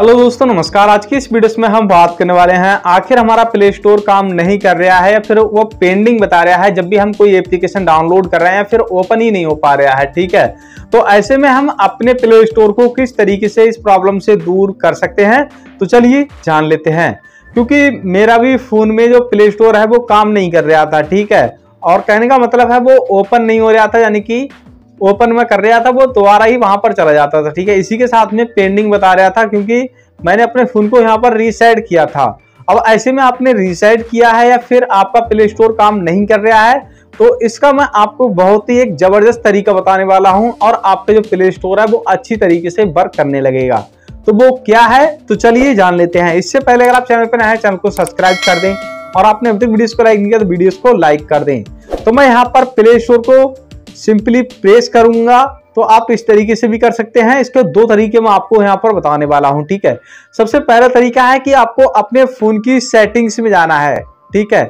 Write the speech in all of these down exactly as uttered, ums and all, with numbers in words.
Hello दोस्तों नमस्कार। आज की इस वीडियो में हम बात करने वाले हैं आखिर हमारा प्ले स्टोर काम नहीं कर रहा है या फिर वो पेंडिंग बता रहा है जब भी हम कोई एप्लीकेशन डाउनलोड कर रहे हैं या फिर ओपन ही नहीं हो पा रहा है। ठीक है, तो ऐसे में हम अपने प्ले स्टोर को किस तरीके से इस प्रॉब्लम से दूर कर सकते हैं, तो चलिए जान लेते हैं। क्योंकि मेरा भी फोन में जो प्ले स्टोर है वो काम नहीं कर रहा था। ठीक है, और कहने का मतलब है वो ओपन नहीं हो रहा था, यानी कि ओपन में कर रहा था वो दोबारा ही वहां पर चला जाता था। ठीक है, इसी के साथ में पेंडिंग बता रहा था क्योंकि मैंने अपने फ़ोन को यहाँ पर रीसेट किया था। अब ऐसे में आपने रीसेट किया है या फिर आपका प्ले स्टोर काम नहीं कर रहा है, तो इसका मैं आपको बहुत ही एक ज़बरदस्त तरीका बताने वाला हूँ और आपका जो प्ले स्टोर है वो अच्छी तरीके से वर्क करने लगेगा। तो वो क्या है, तो चलिए जान लेते हैं। इससे पहले अगर आप चैनल पर नए हैं, चैनल को सब्सक्राइब कर दें और आपने अब तक वीडियोज़ को लाइक नहीं किया तो वीडियोज़ को लाइक कर दें। तो मैं यहाँ पर प्ले स्टोर को सिंपली प्रेस करूंगा, तो आप इस तरीके से भी कर सकते हैं। इसके दो तरीके मैं आपको यहाँ पर बताने वाला हूँ। ठीक है, सबसे पहला तरीका है कि आपको अपने फ़ोन की सेटिंग्स में जाना है। ठीक है,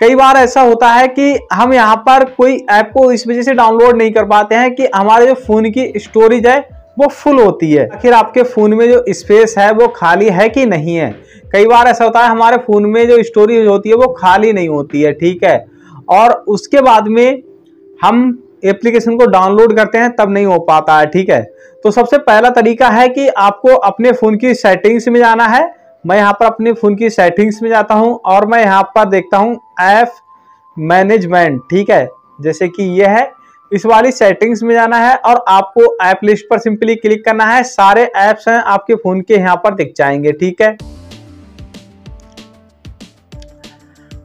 कई बार ऐसा होता है कि हम यहाँ पर कोई ऐप को इस वजह से डाउनलोड नहीं कर पाते हैं कि हमारे जो फ़ोन की स्टोरेज है वो फुल होती है। आखिर आपके फ़ोन में जो स्पेस है वो खाली है कि नहीं है। कई बार ऐसा होता है हमारे फ़ोन में जो स्टोरेज होती है वो खाली नहीं होती है। ठीक है, और उसके बाद में हम एप्लीकेशन को डाउनलोड करते हैं तब नहीं हो पाता है। ठीक है, तो सबसे पहला तरीका है कि आपको अपने फ़ोन की सेटिंग्स में जाना है। मैं यहाँ पर अपने फ़ोन की सेटिंग्स में जाता हूँ और मैं यहाँ पर देखता हूँ ऐप मैनेजमेंट। ठीक है, जैसे कि ये है, इस वाली सेटिंग्स में जाना है और आपको ऐप लिस्ट पर सिंपली क्लिक करना है। सारे ऐप्स हैं आपके फ़ोन के यहाँ पर दिख जाएंगे। ठीक है,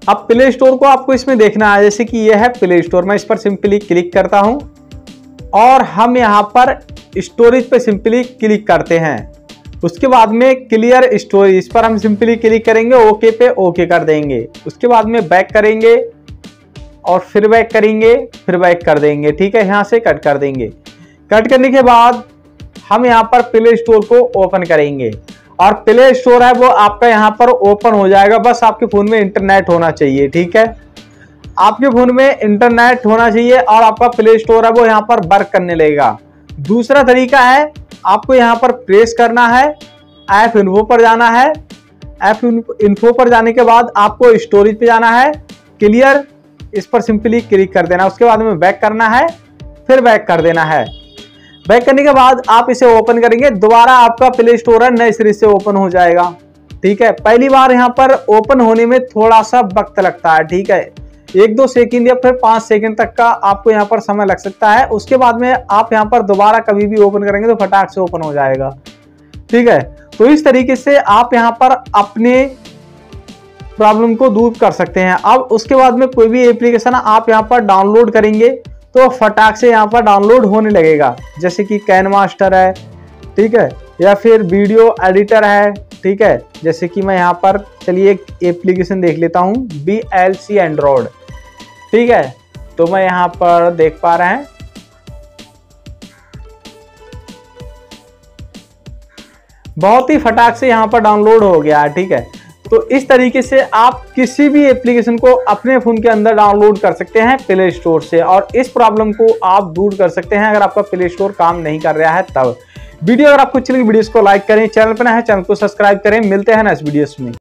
अब प्ले स्टोर को आपको इसमें देखना है, जैसे कि यह है प्ले स्टोर। मैं इस पर सिंपली क्लिक करता हूं और हम यहां पर स्टोरेज पर सिंपली क्लिक करते हैं। उसके बाद में क्लियर स्टोरेज, इस पर हम सिंपली क्लिक करेंगे, ओके पे ओके कर देंगे। उसके बाद में बैक करेंगे और फिर बैक करेंगे, फिर बैक कर देंगे। ठीक है, यहाँ से कट कर देंगे। कट करने के बाद हम यहाँ पर प्ले स्टोर को ओपन करेंगे और प्ले स्टोर है वो आपका यहाँ पर ओपन हो जाएगा। बस आपके फ़ोन में इंटरनेट होना चाहिए। ठीक है, आपके फ़ोन में इंटरनेट होना चाहिए और आपका प्ले स्टोर है वो यहाँ पर वर्क करने लगेगा। दूसरा तरीका है आपको यहाँ पर प्रेस करना है, ऐप इन्फो पर जाना है। ऐप इन्फो पर जाने के बाद आपको स्टोरेज पे जाना है, क्लियर इस पर सिंपली क्लिक कर देना। उसके बाद में बैक करना है, फिर बैक कर देना है। बैक करने के बाद आप इसे ओपन करेंगे, दोबारा आपका प्ले स्टोर है नए सिरे से ओपन हो जाएगा। ठीक है, पहली बार यहाँ पर ओपन होने में थोड़ा सा वक्त लगता है। ठीक है, एक दो सेकंड या फिर पाँच सेकंड तक का आपको यहाँ पर समय लग सकता है। उसके बाद में आप यहाँ पर दोबारा कभी भी ओपन करेंगे तो फटाक से ओपन हो जाएगा। ठीक है, तो इस तरीके से आप यहाँ पर अपने प्रॉब्लम को दूर कर सकते हैं। अब उसके बाद में कोई भी एप्लीकेशन आप यहाँ पर डाउनलोड करेंगे तो फटाक से यहाँ पर डाउनलोड होने लगेगा, जैसे कि कैन मास्टर है। ठीक है, या फिर वीडियो एडिटर है। ठीक है, जैसे कि मैं यहाँ पर चलिए एक एप्लीकेशन देख लेता हूँ, बी एल सी एंड्रॉयड। ठीक है, तो मैं यहाँ पर देख पा रहे हैं बहुत ही फटाक से यहाँ पर डाउनलोड हो गया। ठीक है, तो इस तरीके से आप किसी भी एप्लीकेशन को अपने फ़ोन के अंदर डाउनलोड कर सकते हैं प्ले स्टोर से और इस प्रॉब्लम को आप दूर कर सकते हैं अगर आपका प्ले स्टोर काम नहीं कर रहा है तब। वीडियो अगर आपको अच्छी लगी वीडियोस को लाइक करें, चैनल पर नए हैं चैनल को सब्सक्राइब करें। मिलते हैं नेक्स्ट वीडियोस में।